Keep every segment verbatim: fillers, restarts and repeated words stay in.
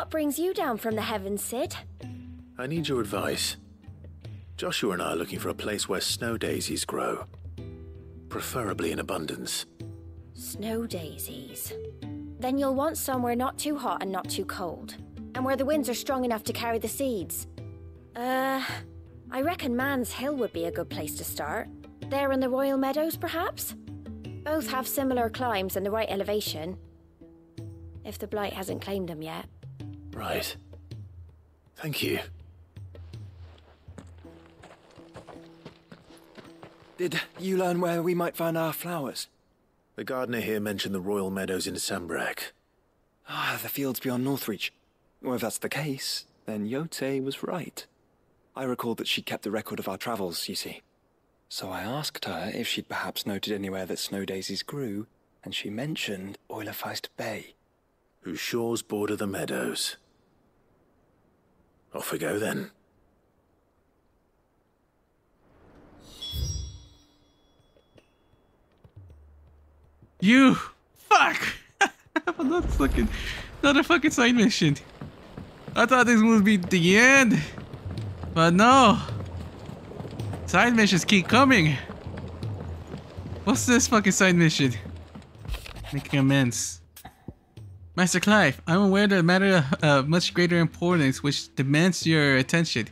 What brings you down from the heavens, Sid? I need your advice. Joshua and I are looking for a place where snow daisies grow. Preferably in abundance. Snow daisies. Then you'll want somewhere not too hot and not too cold. And where the winds are strong enough to carry the seeds. Uh, I reckon Man's Hill would be a good place to start. There in the Royal Meadows, perhaps? Both have similar climbs and the right elevation. If the Blight hasn't claimed them yet. Right. Thank you. Did you learn where we might find our flowers? The gardener here mentioned the Royal Meadows in Sanbreque. Ah, the fields beyond Northreach. Well, if that's the case, then Yote was right. I recalled that she kept the record of our travels, you see. So I asked her if she'd perhaps noted anywhere that snow daisies grew, and she mentioned Eulerfeist Bay. Whose shores border the meadows. Off we go, then. You! Fuck! Another fucking, another fucking side mission. I thought this would be the end, but no. Side missions keep coming. What's this fucking side mission? Making amends. Master Clive, I'm aware that a matter of uh, much greater importance which demands your attention.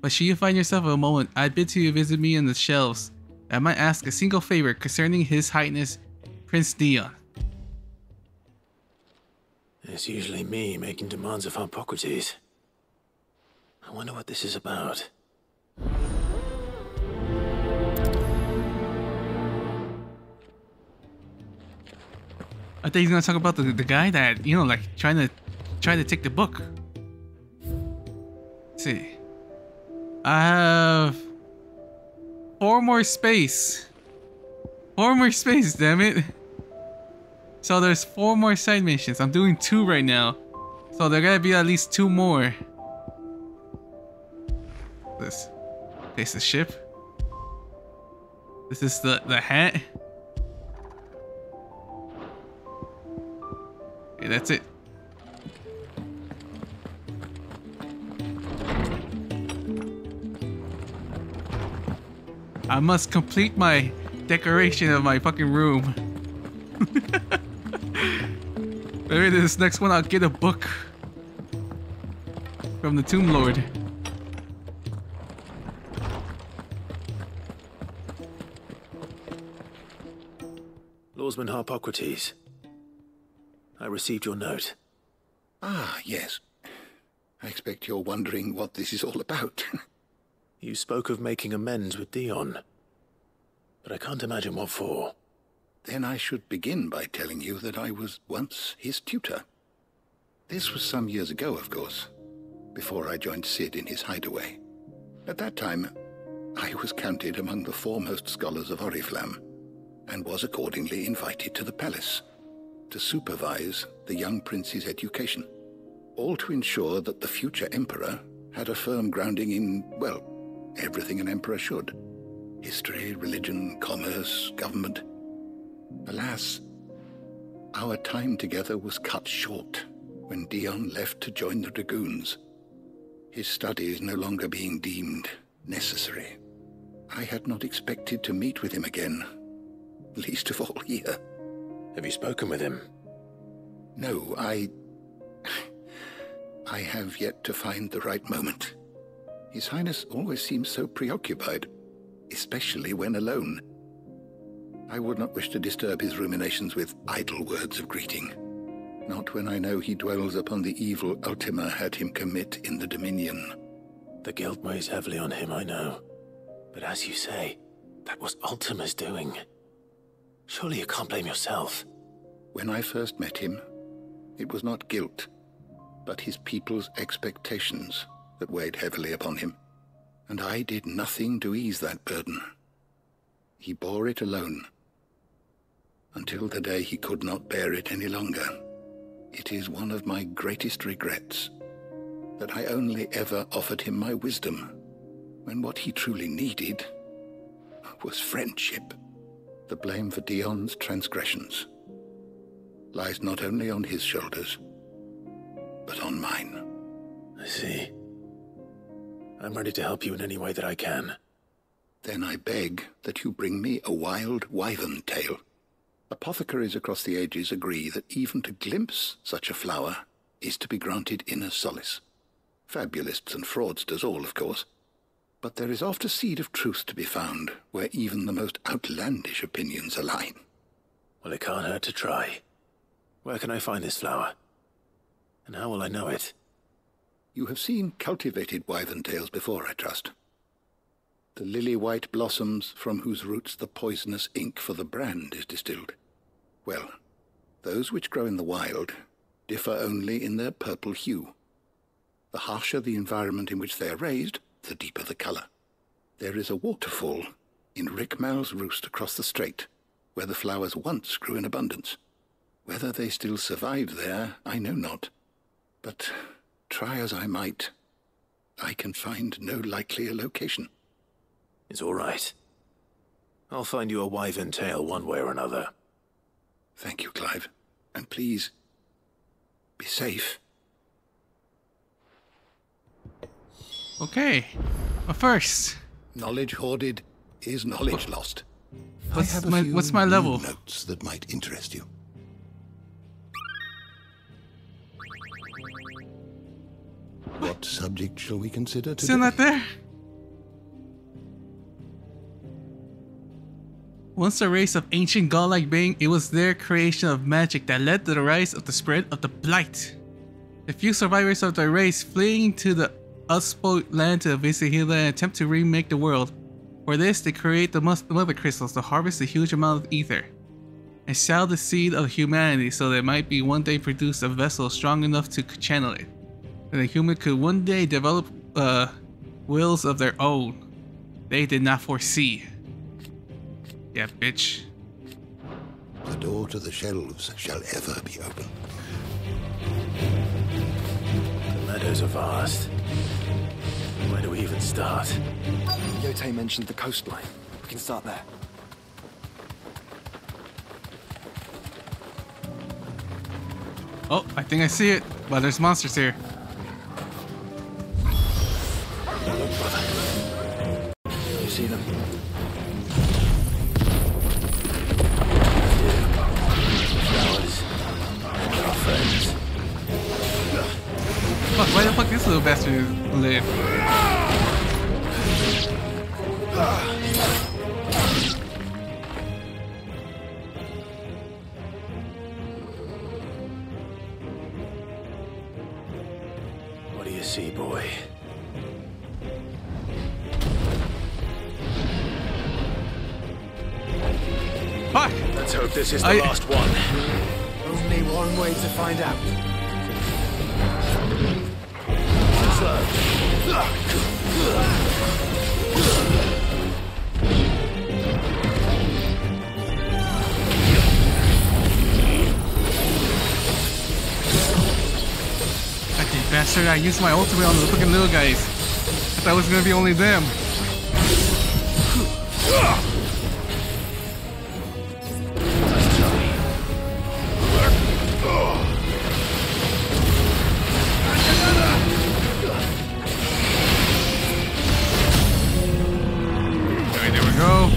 But should you find yourself a moment, I bid you visit me in the shelves. I might ask a single favor concerning His Highness Prince Dion. It's usually me making demands of Hippocrates. I wonder what this is about. I think he's gonna talk about the, the guy that, you know, like trying to try to take the book. Let's see. I have four more space. Four more space, damn it. So there's four more side missions. I'm doing two right now. So there gotta be at least two more. This. Place the ship. This is the, the hat. Okay, that's it. I must complete my decoration of my fucking room. Maybe this next one I'll get a book from the Tomb Lord. Lawsman Hippocrates, I received your note. Ah, yes. I expect you're wondering what this is all about. You spoke of making amends with Dion, but I can't imagine what for. Then I should begin by telling you that I was once his tutor. This was some years ago, of course, before I joined Sid in his hideaway. At that time, I was counted among the foremost scholars of Oriflamme, and was accordingly invited to the palace to supervise the young prince's education, all to ensure that the future emperor had a firm grounding in, well, everything an emperor should. History, religion, commerce, government. Alas, our time together was cut short when Dion left to join the Dragoons, his studies no longer being deemed necessary. I had not expected to meet with him again, least of all here. Have you spoken with him? No, I... I have yet to find the right moment. His Highness always seems so preoccupied, especially when alone. I would not wish to disturb his ruminations with idle words of greeting. Not when I know he dwells upon the evil Ultima had him commit in the Dominion. The guilt weighs heavily on him, I know. But as you say, that was Ultima's doing. Surely you can't blame yourself. When I first met him, it was not guilt, but his people's expectations that weighed heavily upon him. And I did nothing to ease that burden. He bore it alone, until the day he could not bear it any longer. It is one of my greatest regrets, that I only ever offered him my wisdom, when what he truly needed was friendship. The blame for Dion's transgressions lies not only on his shoulders, but on mine. I see. I'm ready to help you in any way that I can. Then I beg that you bring me a wild wyvern tale. Apothecaries across the ages agree that even to glimpse such a flower is to be granted inner solace. Fabulists and fraudsters all, of course. But there is oft a seed of truth to be found where even the most outlandish opinions align. Well, it can't hurt to try. Where can I find this flower? And how will I know it? You have seen cultivated wyvern tales before, I trust. The lily-white blossoms from whose roots the poisonous ink for the brand is distilled. Well, those which grow in the wild differ only in their purple hue. The harsher the environment in which they are raised, the deeper the colour. There is a waterfall in Rickmal's Roost across the strait, where the flowers once grew in abundance. Whether they still survive there, I know not. But try as I might, I can find no likelier location. It's all right. I'll find you a wyvern tale one way or another. Thank you, Clive. And please, be safe. Okay, but first... Knowledge hoarded is knowledge lost. What's I have my, a few what's my level? Notes that might interest you. What subject shall we consider today? Still not there? Once a race of ancient god-like beings, it was their creation of magic that led to the rise of the spread of the Blight. The few survivors of the race fleeing to the Unspoiled land to visit Hela and attempt to remake the world. For this, they create the mother crystals to harvest a huge amount of ether and sow the seed of humanity so that it might be one day produce a vessel strong enough to channel it. And the human could one day develop uh, wills of their own. They did not foresee. Yeah, bitch. The door to the shelves shall ever be open. The meadows are vast. Where do we even start? Yote mentioned the coastline. We can start there. Oh, I think I see it. But there's monsters here. Look, brother. You see them? Flowers. Our friends. Fuck, why the fuck this little bastard live? What do you see, boy? Fuck! Let's hope this is the I... last one. Only one way to find out. Slow. Bastard, I used my ultimate on the fucking little guys. I thought it was gonna be only them. Alright, there we go.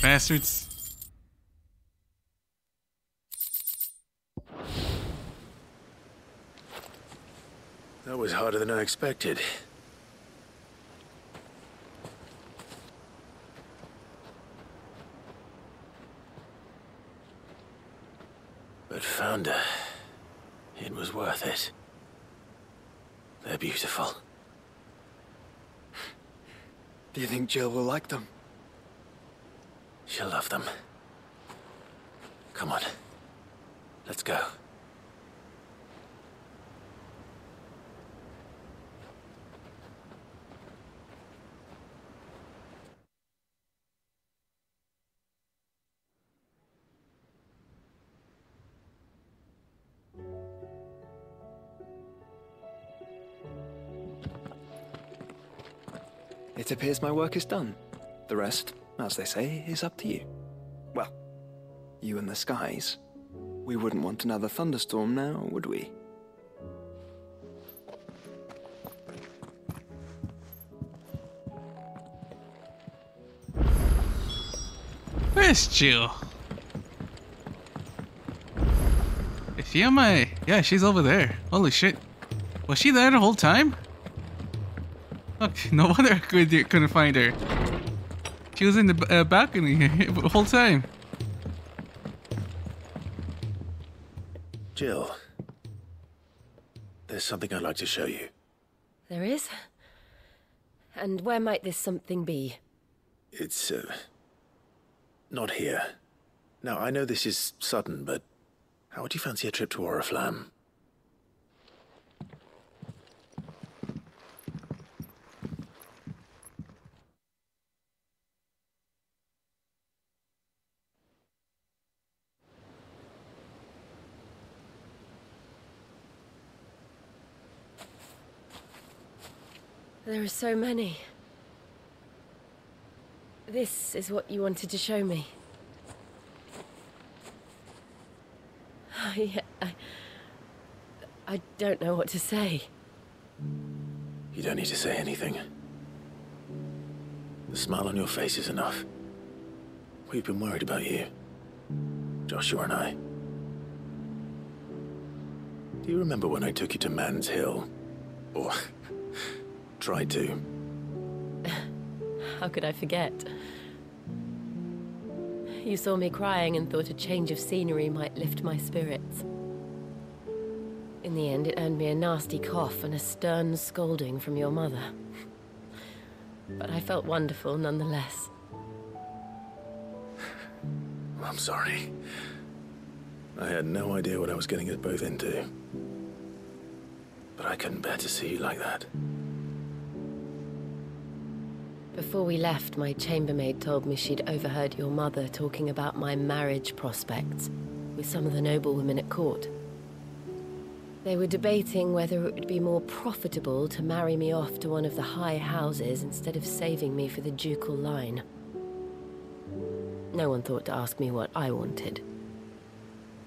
Bastards. That was harder than I expected. But found her. It was worth it. They're beautiful. Do you think Jill will like them? She'll love them. Come on. Let's go. It appears my work is done. The rest, as they say, is up to you. Well, you and the skies. We wouldn't want another thunderstorm now, would we? Where's Jill? If you my... Yeah, she's over there. Holy shit. Was she there the whole time? Look, no wonder I couldn't find her. She was in the uh, balcony here the whole time. Jill, there's something I'd like to show you. There is? And where might this something be? It's, uh, not here. Now, I know this is sudden, but how would you fancy a trip to Oriflamme? There are so many. This is what you wanted to show me. I, I, I don't know what to say. You don't need to say anything. The smile on your face is enough. We've been worried about you, Joshua and I. Do you remember when I took you to Man's Hill? Or... try to. How could I forget? You saw me crying and thought a change of scenery might lift my spirits. In the end, it earned me a nasty cough and a stern scolding from your mother. But I felt wonderful nonetheless. I'm sorry. I had no idea what I was getting us both into. But I couldn't bear to see you like that. Before we left, my chambermaid told me she'd overheard your mother talking about my marriage prospects with some of the noblewomen at court. They were debating whether it would be more profitable to marry me off to one of the high houses instead of saving me for the ducal line. No one thought to ask me what I wanted.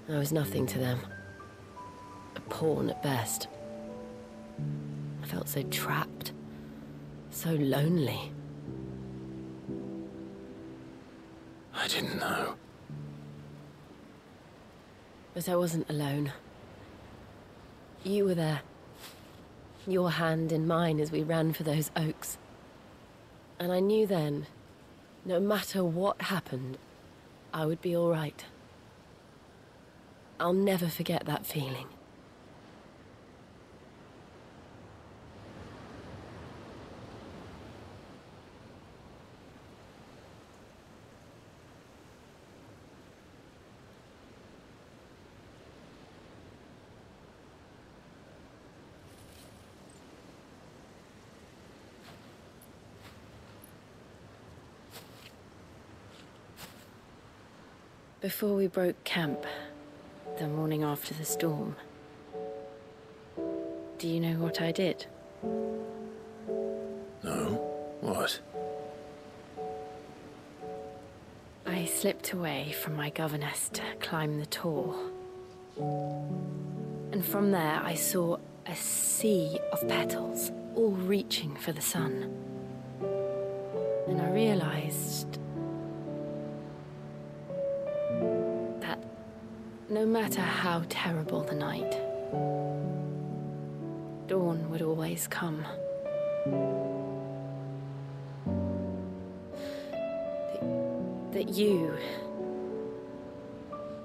I was nothing to them. A pawn at best. I felt so trapped, so lonely. I didn't know. But I wasn't alone. You were there. Your hand in mine as we ran for those oaks. And I knew then, no matter what happened, I would be all right. I'll never forget that feeling. Before we broke camp, the morning after the storm, do you know what I did? No. What? I slipped away from my governess to climb the Tor. And from there, I saw a sea of petals, all reaching for the sun. And I realized... no matter how terrible the night, dawn would always come. That, that you,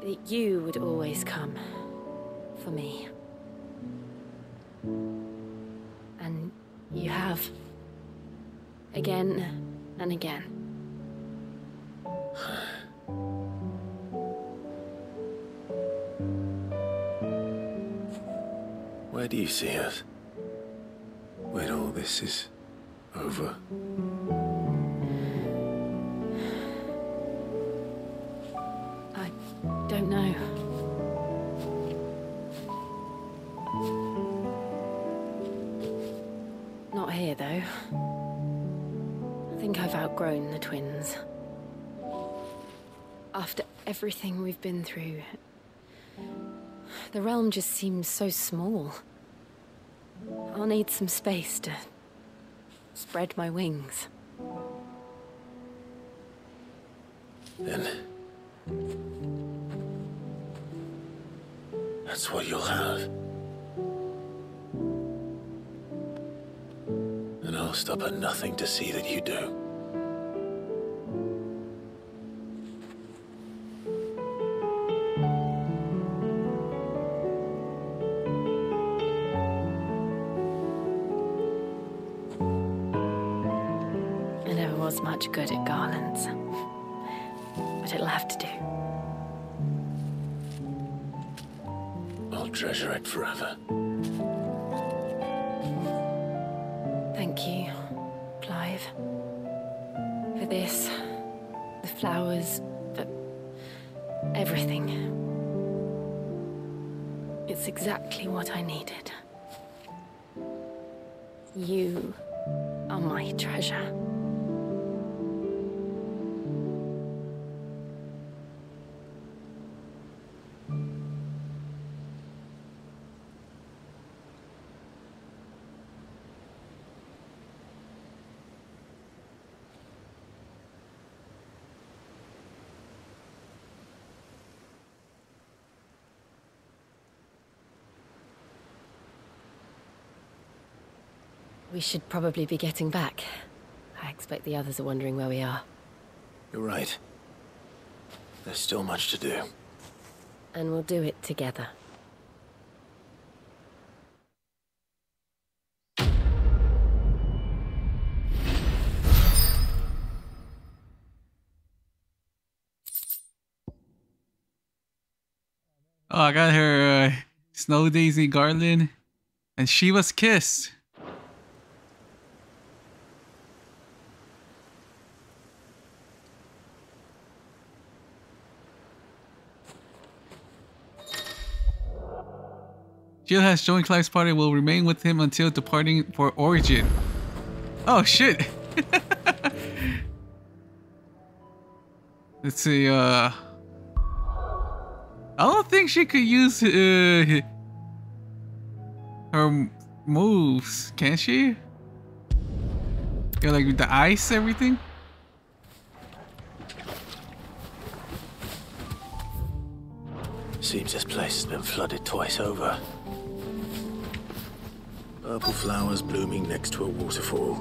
that you would always come for me. And you have, again and again. Where do you see us when all this is over? I don't know. Not here, though. I think I've outgrown the twins. After everything we've been through, the realm just seems so small. I'll need some space to spread my wings. Then... that's what you'll have. And I'll stop at nothing to see that you do. Much good at garlands, but it'll have to do. I'll treasure it forever. Thank you, Clive, for this, the flowers, for everything. It's exactly what I needed. You are my treasure. We should probably be getting back. I expect the others are wondering where we are. You're right. There's still much to do. And we'll do it together. Oh, I got her uh, Snow Daisy garland, and she was kissed. Jill has joined Clive's party and will remain with him until departing for Origin. Oh shit! Let's see, uh... I don't think she could use uh, her moves, can she? Yeah, like the ice, everything? Seems this place has been flooded twice over. Purple flowers blooming next to a waterfall.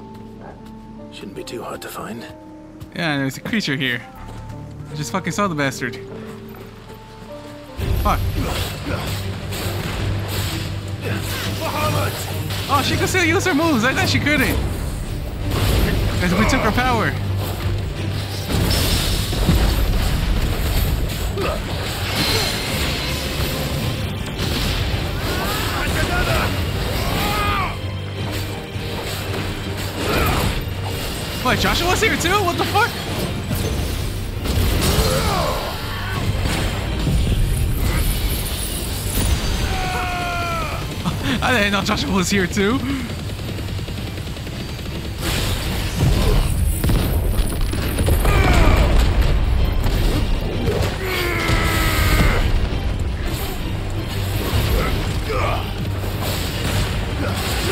Shouldn't be too hard to find. Yeah, there's a creature here. I just fucking saw the bastard. Fuck. Bahamut! Oh, she could still use her moves. I thought she couldn't. As we took her power. What, Joshua's here too? What the fuck? I didn't know Joshua was here too.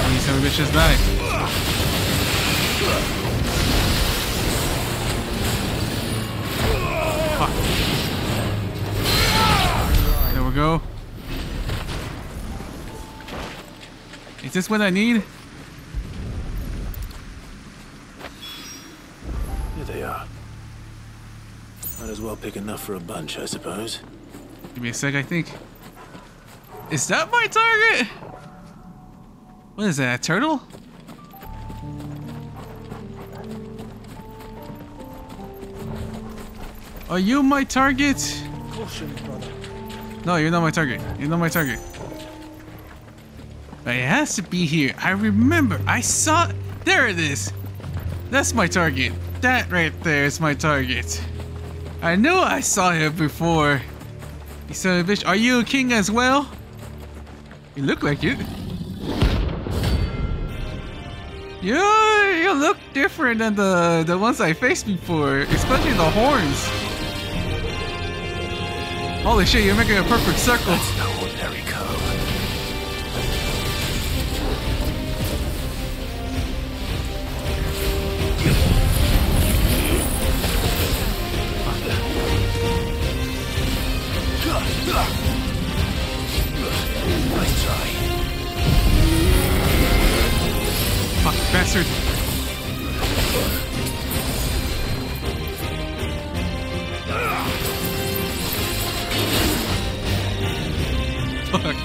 These other bitches died. Go. Is this what I need? Here they are. Might as well pick enough for a bunch, I suppose. Give me a sec, I think. Is that my target? What is that, a turtle? Are you my target? Caution, brother. No, you're not my target. You're not my target. But it has to be here. I remember. I saw. There it is. That's my target. That right there is my target. I knew I saw him before. You son of a bitch. Are you a king as well? You look like it. You, you look different than the, the ones I faced before. Especially the horns. Holy shit, you're making a perfect circle. That's no ordinary code. Nice try. Fuck, bastard. Fuck.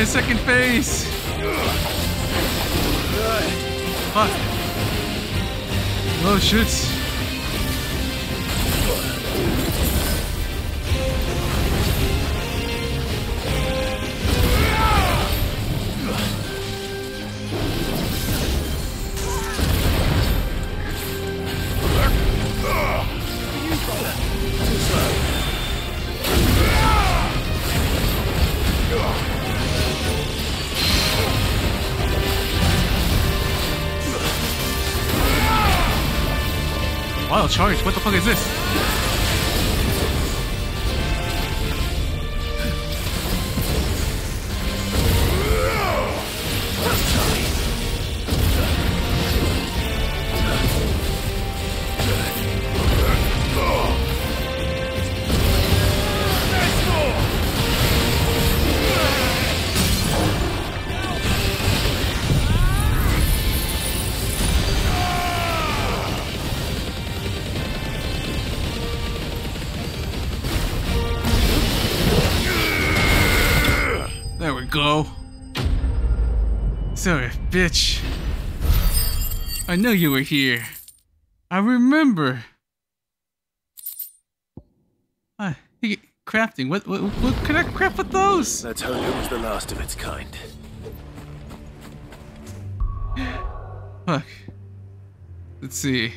His second phase. Fuck. Oh shit. Charge, what the fuck is this? Go. Sorry, bitch. I know you were here. I remember. Ah, crafting. What, what, what could I craft with those? That holder was the last of its kind. Fuck. Let's see.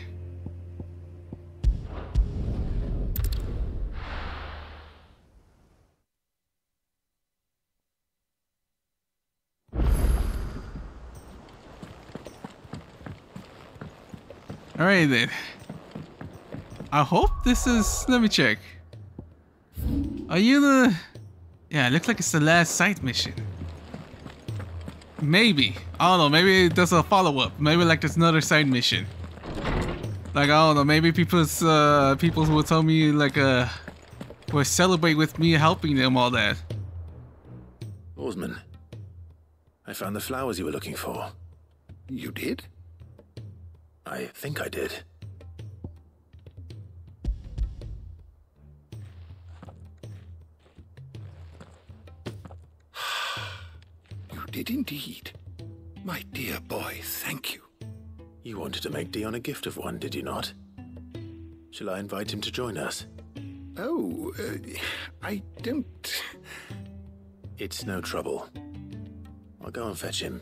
Alright then. I hope this is... Let me check. Are you the... Yeah, it looks like it's the last site mission. Maybe. I don't know. Maybe it does a follow-up. Maybe like there's another side mission. Like, I don't know, maybe people's, uh, people will tell me, like, uh, will celebrate with me helping them, all that. Oarsman, I found the flowers you were looking for. You did? I think I did. You did indeed. My dear boy, thank you. You wanted to make Dion a gift of one, did you not? Shall I invite him to join us? Oh, uh, I don't... It's no trouble. I'll go and fetch him.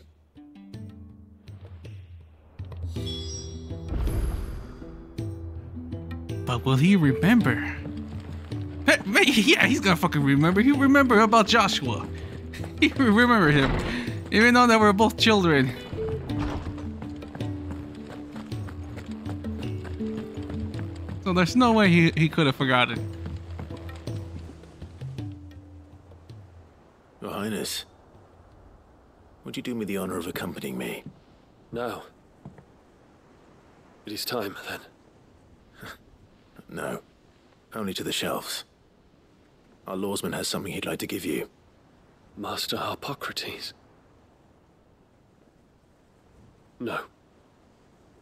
But will he remember? Hey, man, yeah, he's gonna fucking remember. He'll remember about Joshua. He'll remember him. Even though they were both children. So there's no way he, he could have forgotten. Your Highness, would you do me the honor of accompanying me? No. It is time, then. No. Only to the shelves. Our lawsman has something he'd like to give you. Master Hippocrates. No.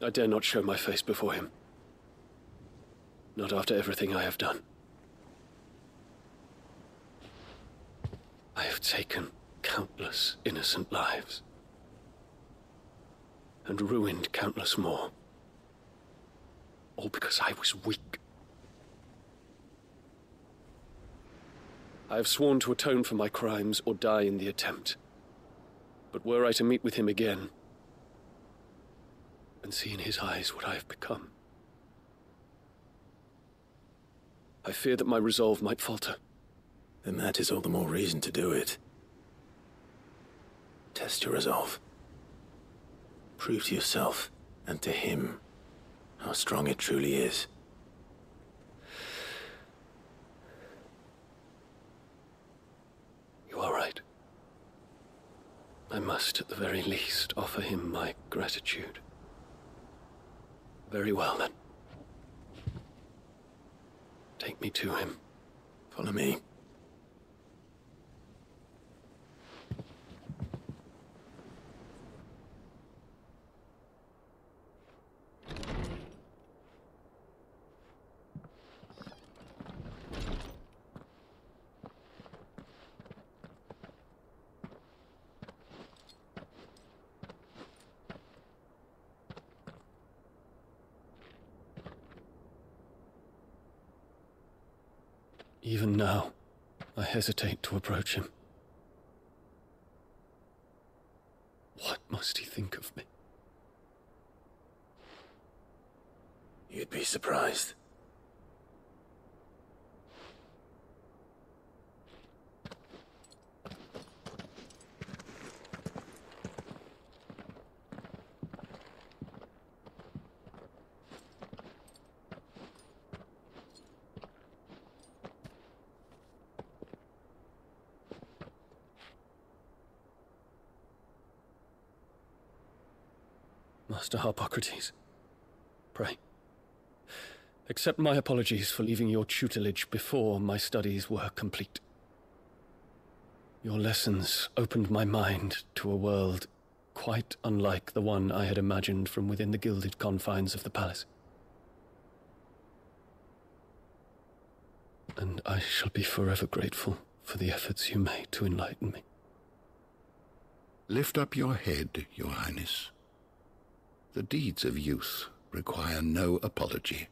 I dare not show my face before him. Not after everything I have done. I have taken countless innocent lives. And ruined countless more. All because I was weak. I have sworn to atone for my crimes or die in the attempt. But were I to meet with him again, and see in his eyes what I have become, I fear that my resolve might falter. Then that is all the more reason to do it. Test your resolve. Prove to yourself and to him how strong it truly is. You are right. I must, at the very least, offer him my gratitude. Very well, then. Take me to him. Follow me. Even now, I hesitate to approach him. What must he think of me? You'd be surprised. Master Hippocrates, pray, accept my apologies for leaving your tutelage before my studies were complete. Your lessons opened my mind to a world quite unlike the one I had imagined from within the gilded confines of the palace. And I shall be forever grateful for the efforts you made to enlighten me. Lift up your head, Your Highness. The deeds of youth require no apology.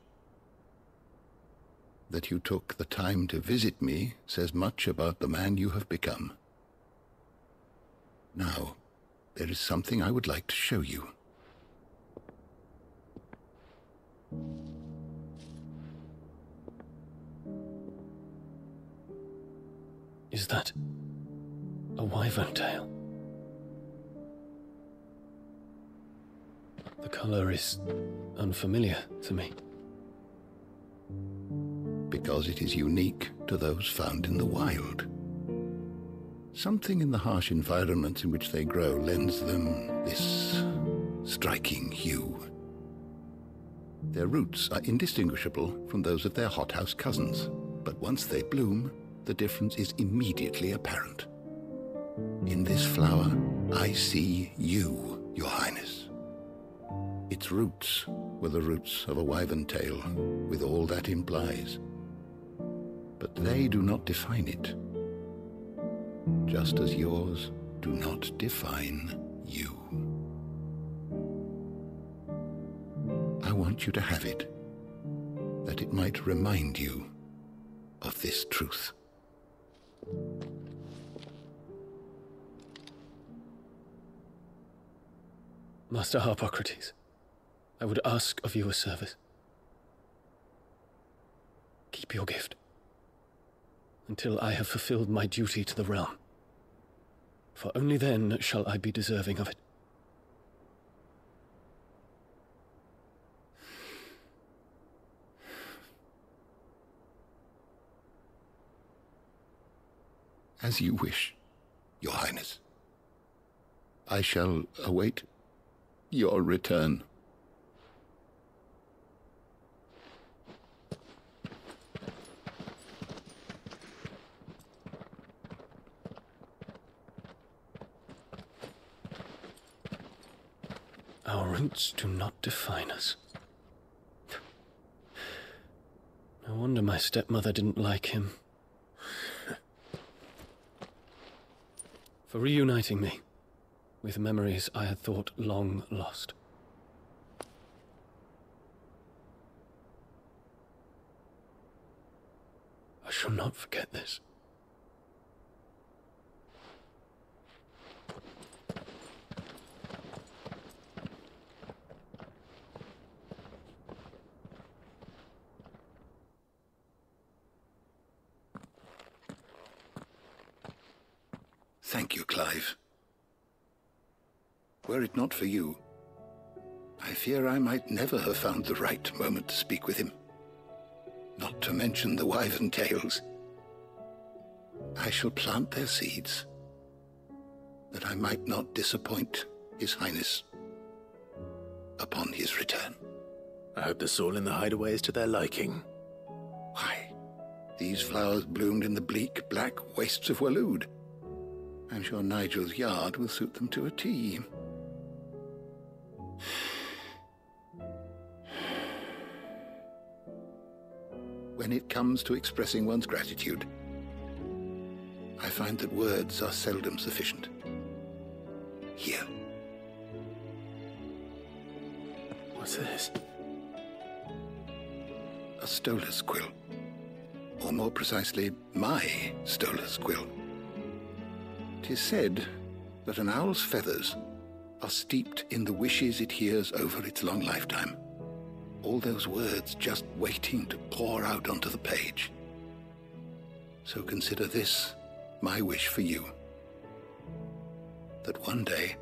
That you took the time to visit me says much about the man you have become. Now, there is something I would like to show you. Is that a wyvern tail? The color is unfamiliar to me. Because it is unique to those found in the wild. Something in the harsh environments in which they grow lends them this striking hue. Their roots are indistinguishable from those of their hothouse cousins, but once they bloom, the difference is immediately apparent. In this flower, I see you, Your Highness. Its roots were the roots of a wyvern tail, with all that implies. But they do not define it, just as yours do not define you. I want you to have it, that it might remind you of this truth. Master Hippocrates, I would ask of you a service. Keep your gift until I have fulfilled my duty to the realm, for only then shall I be deserving of it. As you wish, Your Highness. I shall await your return. Our roots do not define us. No wonder my stepmother didn't like him. For reuniting me with memories I had thought long lost. I shall not forget this. Thank you, Clive. Were it not for you, I fear I might never have found the right moment to speak with him. Not to mention the wyvern tales. I shall plant their seeds, that I might not disappoint His Highness upon his return. I hope the soil in the hideaway is to their liking. Why, these flowers bloomed in the bleak, black wastes of Walud. I'm sure Nigel's yard will suit them to a T. When it comes to expressing one's gratitude, I find that words are seldom sufficient. Here. What's this? A Stolas quill. Or more precisely, my Stolas quill. 'Tis said that an owl's feathers are steeped in the wishes it hears over its long lifetime. All those words just waiting to pour out onto the page. So consider this my wish for you. That one day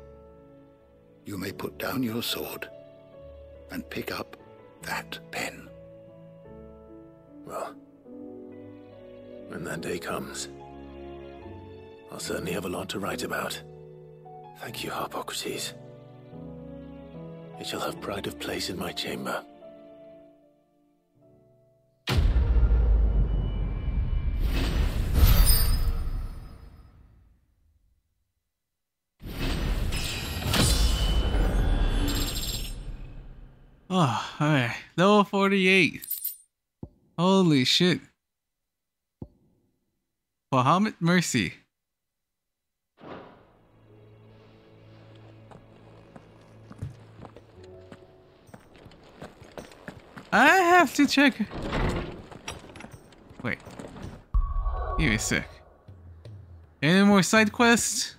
you may put down your sword and pick up that pen. Well, when that day comes, I'll certainly have a lot to write about. Thank you, Hippocrates. It shall have pride of place in my chamber. Oh, alright. Level forty-eight. Holy shit. Bahamut Mercy. I have to check. Wait. Give me a sec. Any more side quests?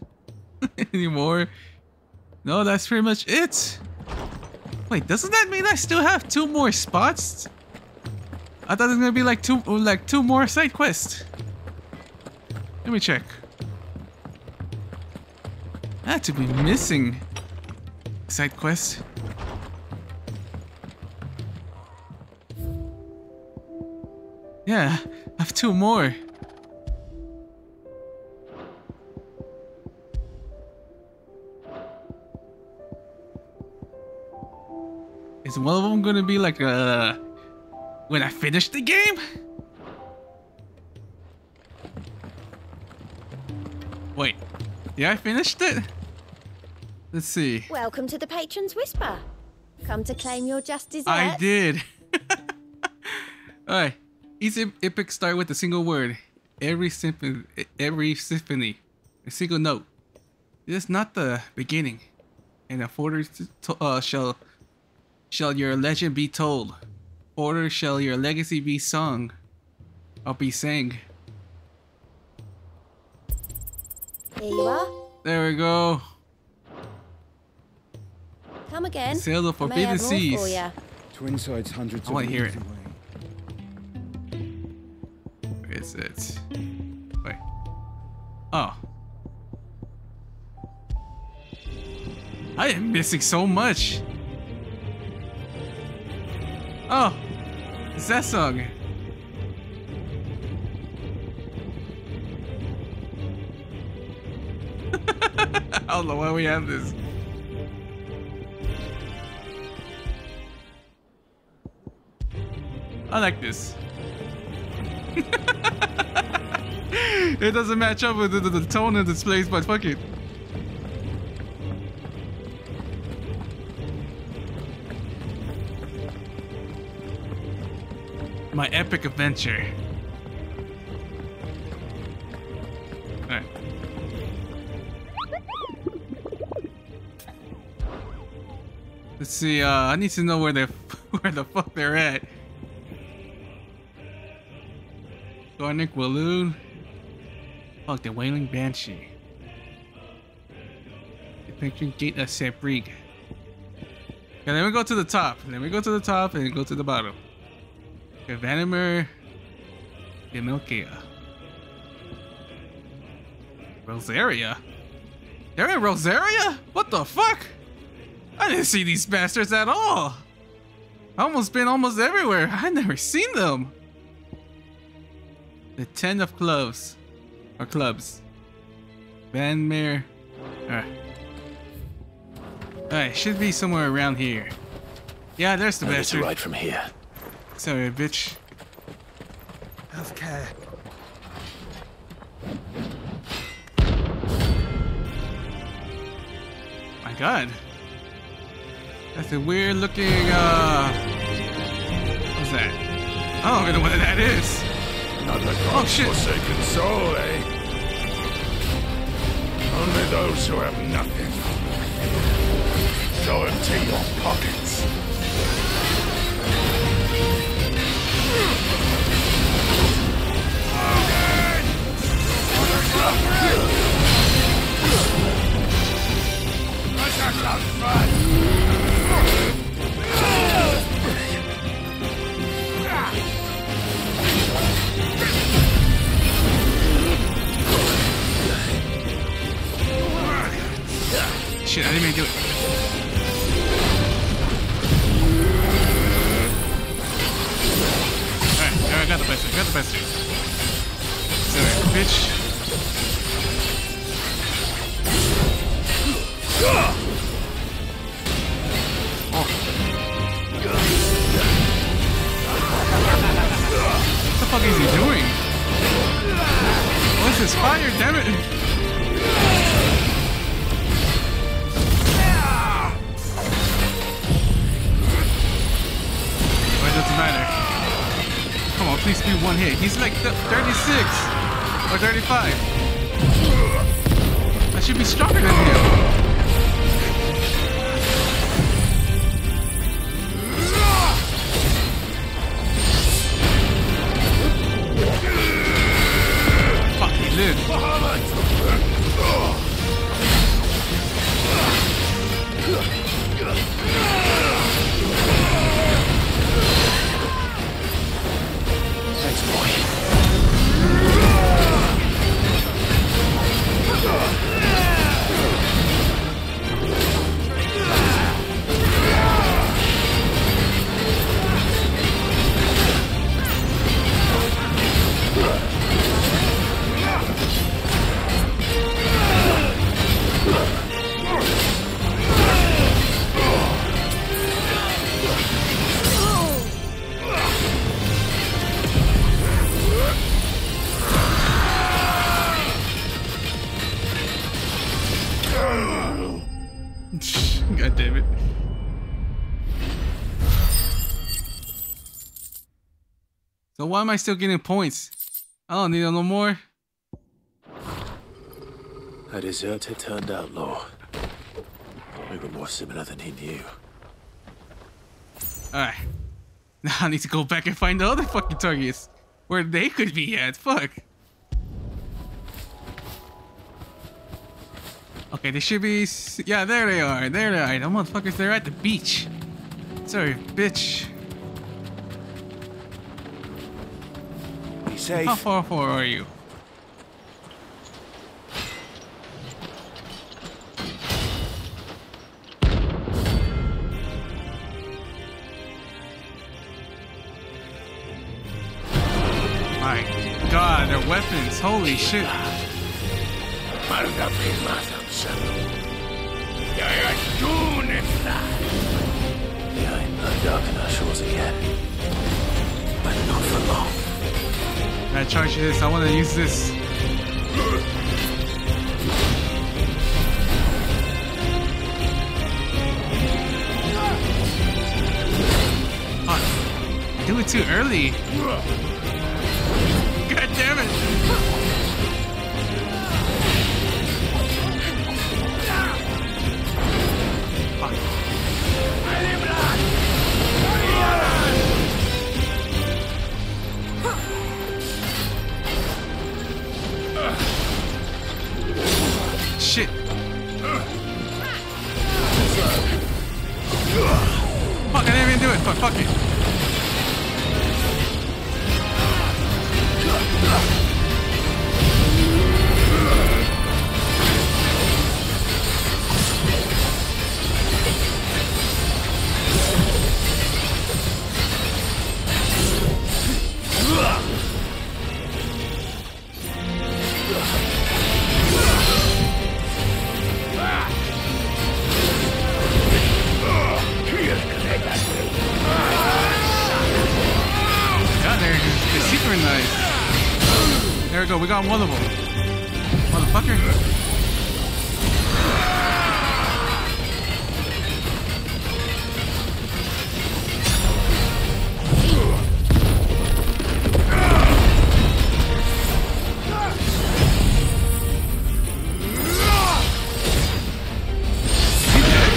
Any more? No, that's pretty much it. Wait, doesn't that mean I still have two more spots? I thought it was gonna be like two, like two more side quests. Let me check. I had to be missing side quests. Yeah, I have two more. Is one of them gonna be like uh when I finish the game? Wait, yeah, I finished it. Let's see. Welcome to the Patron's Whisper. Come to claim your just dessert. I did. All right. Each epic start with a single word. Every symphony, every symphony, a single note. It is not the beginning, and a further uh, shall shall your legend be told. Further shall your legacy be sung. I'll be sang. There you are. There we go. Come again. Sail the forbidden seas. Twin sides, hundreds. I want to hear it. Where is it? Wait. Oh. I am missing so much. Oh, it's that song. I don't know why we have this. I like this. It doesn't match up with the, the, the tone of this place, but fuck it. My epic adventure. All right. Let's see. Uh, I need to know where they, where the fuck they're at. Thornic Walloon. Fuck, the Wailing Banshee. The Pinky Gate of Sabrig. Okay, then we go to the top. Then we go to the top and go to the bottom. The Vanimer. The Melchia. Rosaria? They're in Rosaria? What the fuck? I didn't see these bastards at all. I almost been almost everywhere. I never seen them. The Ten of Cloves. Or Clubs. Vanimer. Alright. Alright, should be somewhere around here. Yeah, there's the no bastard. Right from here. Sorry, bitch. Healthcare. My god. That's a weird looking, uh. What's that? I don't know what that is. Oh shit. Forsaken soul, eh? Only those who have nothing go empty your pockets. Shit, I didn't even do it. Alright, alright, I got the bastard, got the bastard. Sorry, bitch. What the fuck is he doing? What's this fire? Damn it! Well, it doesn't matter. Come on, please be one hit. He's like th thirty-six or thirty-five. I should be stronger than him. Dude. That's God damn it. So why am I still getting points? I don't need no more. I deserved to turn out low. We were more similar than he knew. Alright. Now I need to go back and find the other fucking targets. Where they could be at. Fuck. Okay, they should be... Yeah, there they are. There they are. The motherfuckers, they're at the beach. Sorry, bitch. Be safe. How far far are you? Weapons, holy shit. I charge you this, I want to use this. Fuck. Do it too early. God damn it! Fuck. Shit! Fuck! I didn't even do it. Fuck! Fuck it! We got one of them. Motherfucker. He's dead.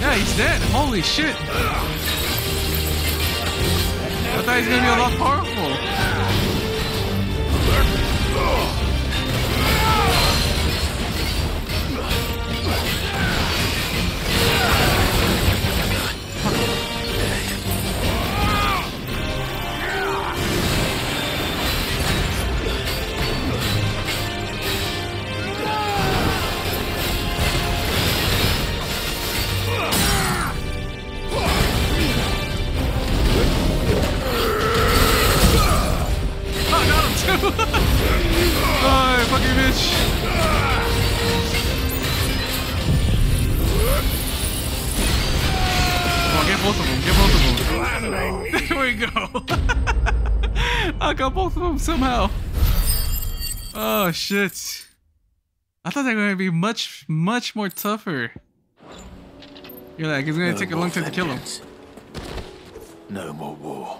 Yeah, he's dead. Holy shit. I thought he was gonna be a lot powerful. Both of them somehow. Oh shit! I thought they were gonna be much, much more tougher. You're like, it's gonna no take a long time vengeance. to kill them. No more war.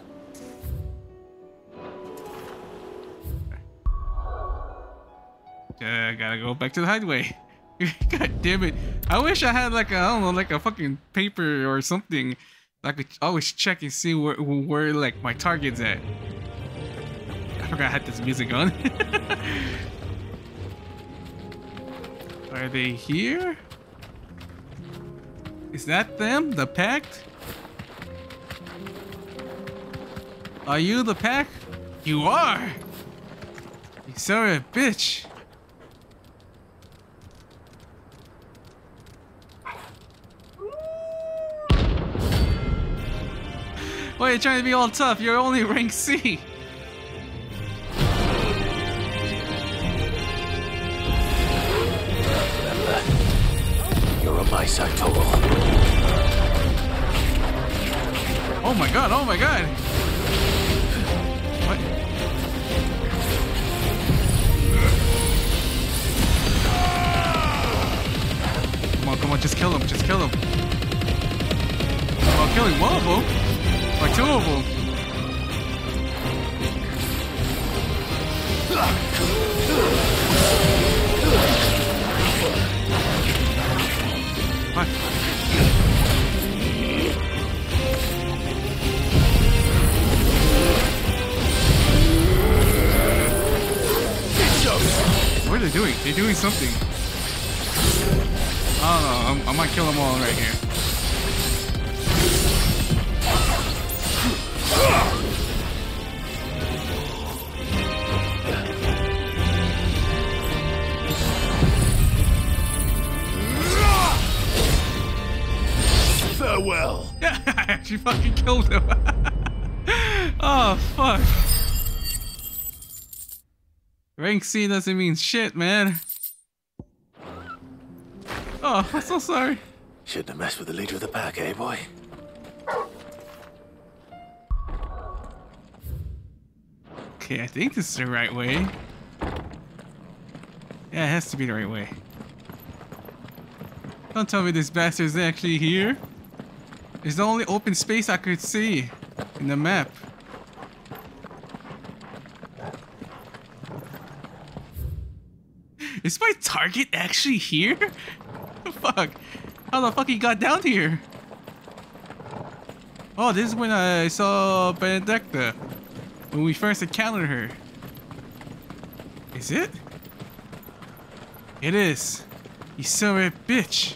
Yeah, I gotta go back to the hideaway. God damn it! I wish I had like a, I don't know, like a fucking paper or something. I could always check and see where, where like my target's at. I forgot I had this music on. Are they here? Is that them? The Pact? Are you the Pact? You are! You son of a bitch! Why are you trying to be all tough? You're only rank C! Oh my god, oh my god! What? Come on, come on, just kill him, just kill him. Come on, killing one of them. Like two of them. What? What are they doing? They're doing something. I don't know. I'm, I might kill them all right here. Farewell. Yeah, I actually fucking killed him. Oh fuck. Rank C doesn't mean shit, man. Oh, I'm so sorry. Shouldn't have messed with the leader of the pack, eh, boy? Okay, I think this is the right way. Yeah, it has to be the right way. Don't tell me this bastard is actually here. It's the only open space I could see in the map. Is my target actually here? Fuck. How the fuck he got down here? Oh, this is when I saw Benedicta. When we first encountered her. Is it? It is. You son of a bitch.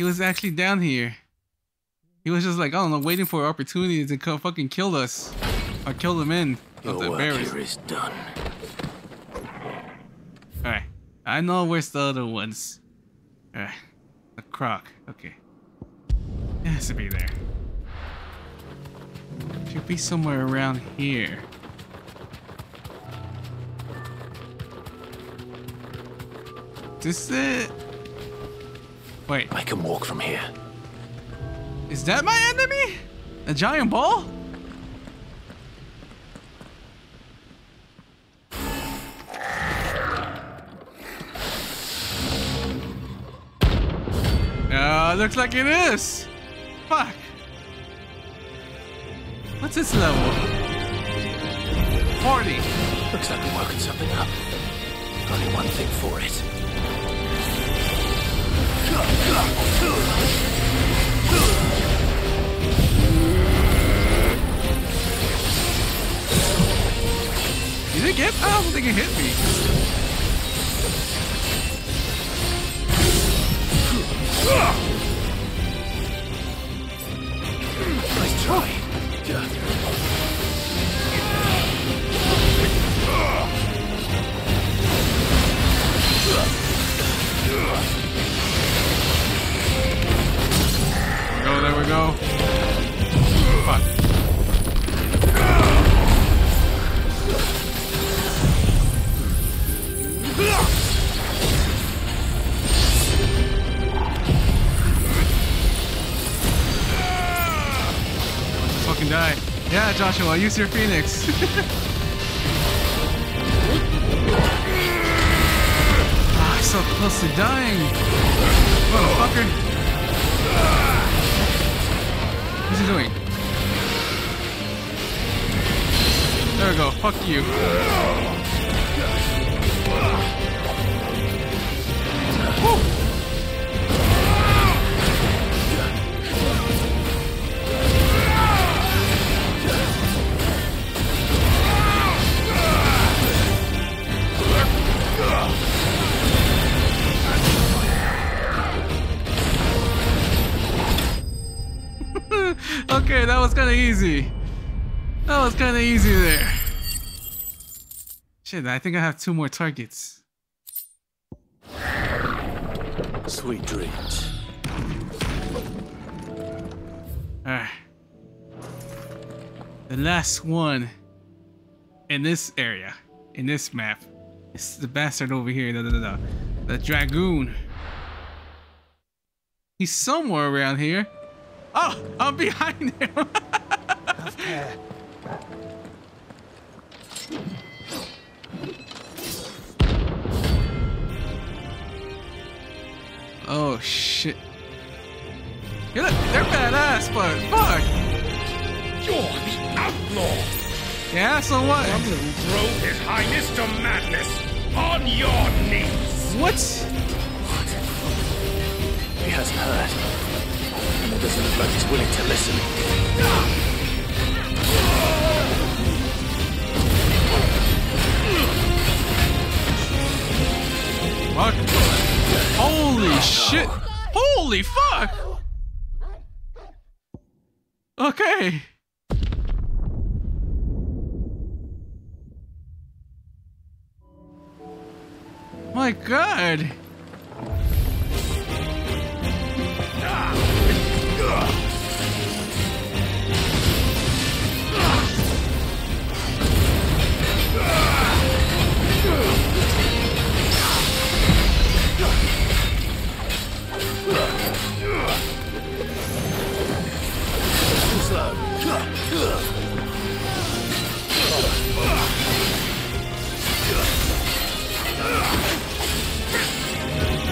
Was actually down here. He was just like, I don't know, waiting for opportunities to co fucking kill us or kill them in. Your work here is done. All right, I know where's the other ones. All right, the croc. Okay, it has to be there. It should be somewhere around here. This is it. Wait. I can walk from here. Is that my enemy? A giant ball? Uh, looks like it is. Fuck. What's this level? forty. Looks like we're working something up. Only one thing for it. Did it get? I don't think it hit me. Nice try. Oh, there we go. Fuck. Fucking die. Yeah, Joshua, use your Phoenix. Ah, so close to dying. Motherfucker. What's he doing? There we go. Fuck you. Woo. Okay, that was kind of easy. That was kind of easy there. Shit, I think I have two more targets. Sweet dreams. Alright. The last one in this area, in this map, it's the bastard over here. The, the, the, the Dragoon. He's somewhere around here. Oh, I'm behind him. Oh shit! They're badass, but fuck. You're the outlaw. Yeah, so what? You drove His Highness to madness on your knees. What? What? He hasn't heard. It doesn't look like he's willing to listen. Fuck. Holy oh, shit. No. Holy fuck. Okay. My god.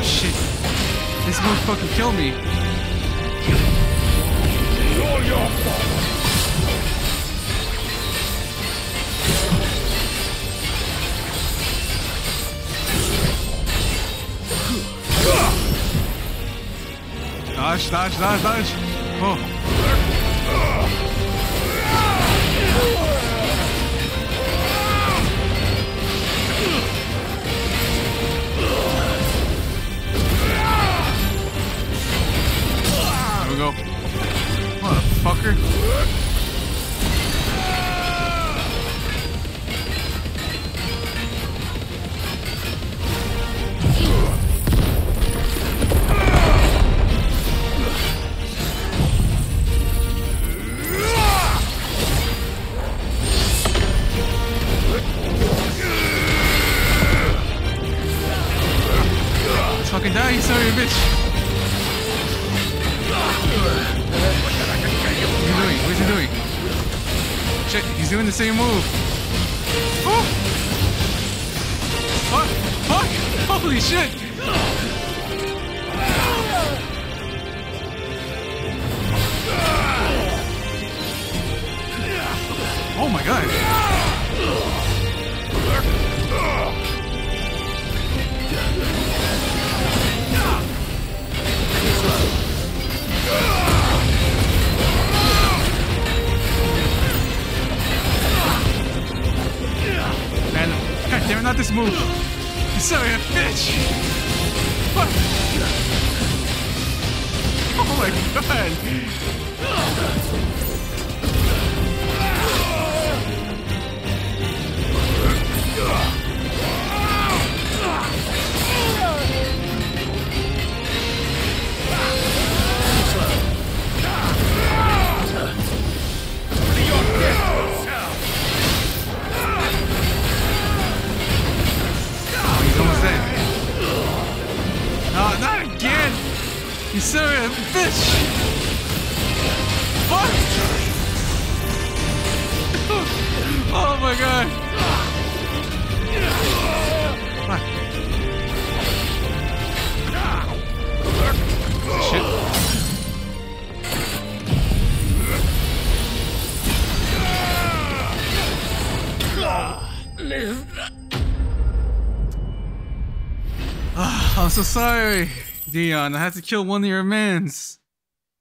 Shit. This won't fucking kill me. You're your fault. Dodge, dodge, dodge, dodge. Oh. There we go. Motherfucker. Fucking die, you son of a bitch. What's he doing? What's he doing? Shit, he's doing the same move. Oh! Fuck! Fuck! Holy shit! Oh my god! Man, god damn it, not this move! You son of a bitch! Fuck! Oh my god! He's almost dead. No, not again! You son of a bitch! Fuck! Oh my god! Shit. Oh, I'm so sorry, Dion. I had to kill one of your mans.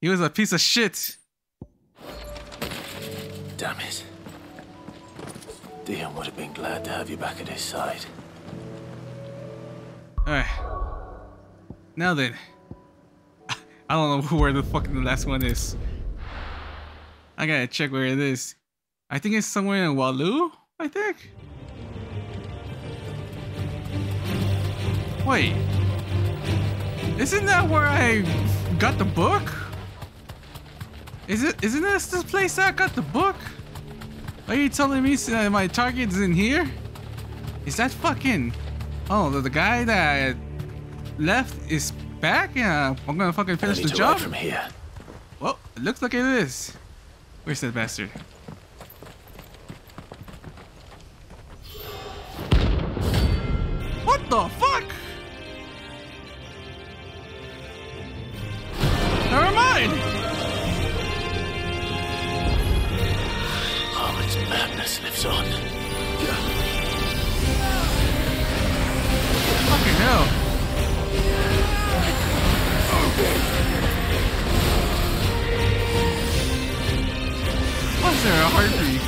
He was a piece of shit. Damn it. Dion would have been glad to have you back at his side. Alright. Now then. I don't know where the fuck the last one is. I gotta check where it is. I think it's somewhere in Walud, I think? Wait. Isn't that where I got the book? Is it, isn't this the place that I got the book? Are you telling me that my target's in here? Is that fucking... Oh, the, the guy that I left is... Back? Yeah, I'm gonna fucking finish the job. From here. Well, it looks like it is. Where's that bastard? What the fuck? Never mind. Harmon's madness lives on. Fucking hell. Was there a heartbeat?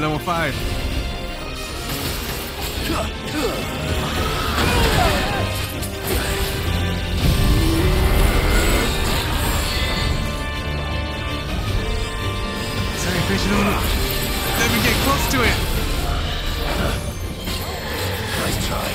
Level five. Sorry, fish, let me get close to it. Nice try.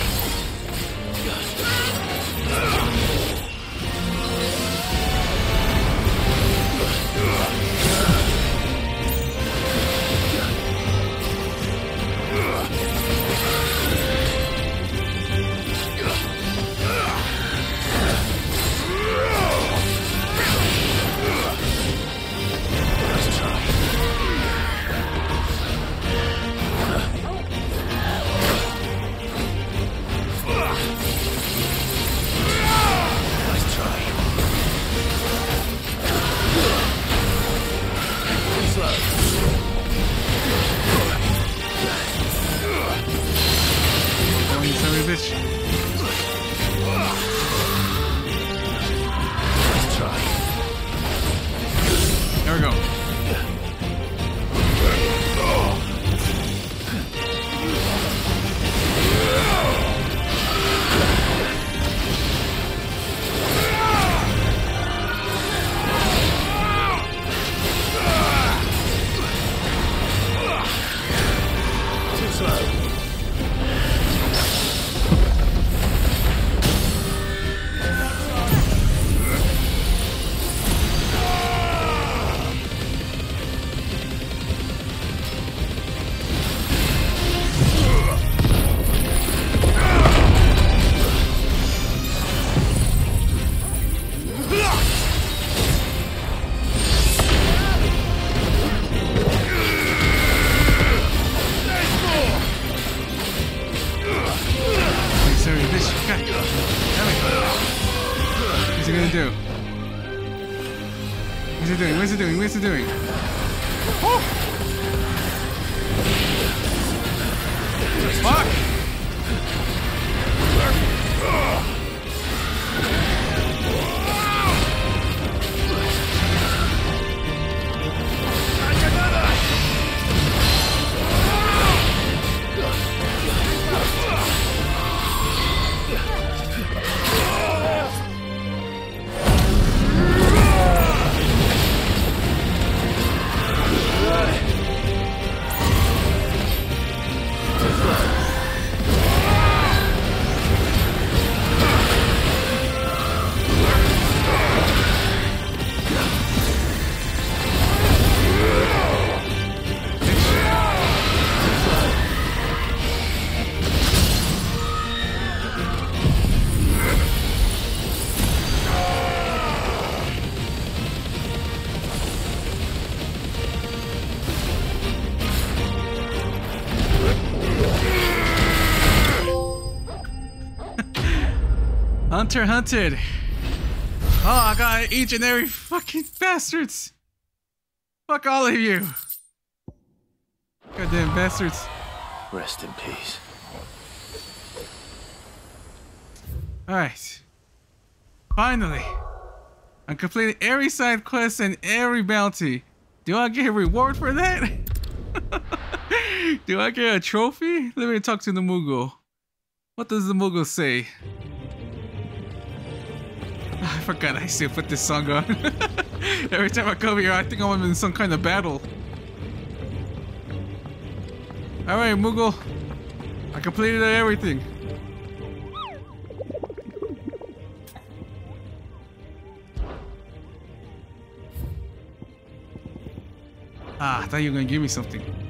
Okay. There we go. What's he gonna do? What's he doing? What's he doing? What's he doing? Oh! Fuck! Hunter hunted. Oh, I got each and every fucking bastards. Fuck all of you. Goddamn bastards. Rest in peace. Alright. Finally. I completed every side quest and every bounty. Do I get a reward for that? Do I get a trophy? Let me talk to the Moogle. What does the Moogle say? I forgot I still put this song on. Every time I come here, I think I'm in some kind of battle. Alright, Moogle. I completed everything. Ah, I thought you were gonna give me something.